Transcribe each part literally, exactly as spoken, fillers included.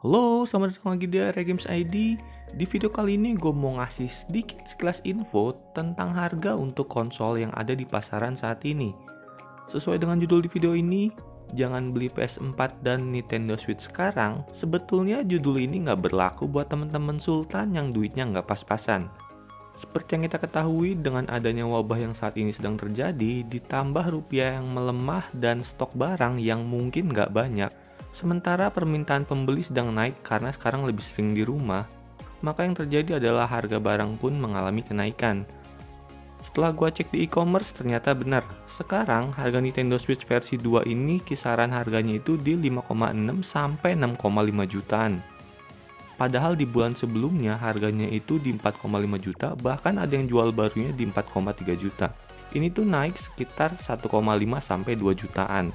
Halo, selamat datang lagi di Area Games I D. Di video kali ini gue mau ngasih sedikit sekilas info tentang harga untuk konsol yang ada di pasaran saat ini. Sesuai dengan judul di video ini, jangan beli P S empat dan Nintendo Switch sekarang. Sebetulnya judul ini nggak berlaku buat temen-temen Sultan yang duitnya nggak pas-pasan. Seperti yang kita ketahui, dengan adanya wabah yang saat ini sedang terjadi, ditambah rupiah yang melemah dan stok barang yang mungkin nggak banyak. Sementara permintaan pembeli sedang naik karena sekarang lebih sering di rumah, maka yang terjadi adalah harga barang pun mengalami kenaikan. Setelah gua cek di e-commerce, ternyata benar. Sekarang harga Nintendo Switch versi dua ini kisaran harganya itu di lima koma enam sampai enam koma lima jutaan. Padahal di bulan sebelumnya harganya itu di empat koma lima juta, bahkan ada yang jual barunya di empat koma tiga juta. Ini tuh naik sekitar satu koma lima sampai dua jutaan.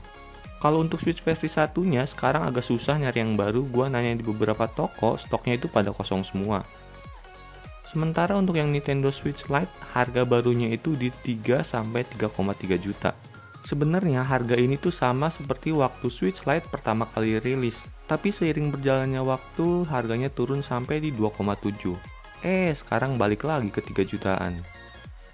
Kalau untuk Switch versi satunya, sekarang agak susah nyari yang baru, gua nanya di beberapa toko, stoknya itu pada kosong semua. Sementara untuk yang Nintendo Switch Lite, harga barunya itu di tiga sampai tiga koma tiga juta. Sebenarnya harga ini tuh sama seperti waktu Switch Lite pertama kali rilis, tapi seiring berjalannya waktu harganya turun sampai di dua koma tujuh. Eh, sekarang balik lagi ke tiga jutaan.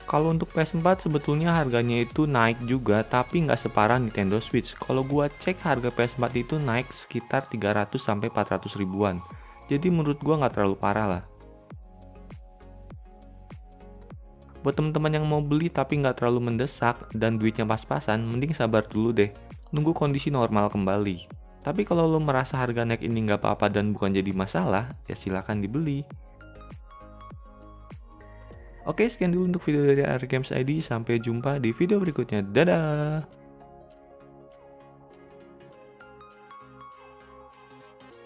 Kalau untuk P S empat sebetulnya harganya itu naik juga, tapi nggak separah Nintendo Switch. Kalau gua cek harga P S empat itu naik sekitar tiga ratus sampai empat ratus ribuan. Jadi menurut gua nggak terlalu parah lah. Buat teman-teman yang mau beli tapi nggak terlalu mendesak dan duitnya pas-pasan, mending sabar dulu deh. Nunggu kondisi normal kembali. Tapi kalau lo merasa harga naik ini nggak apa-apa dan bukan jadi masalah, ya silakan dibeli. Oke, sekian dulu untuk video dari Area Games I D. Sampai jumpa di video berikutnya. Dadah!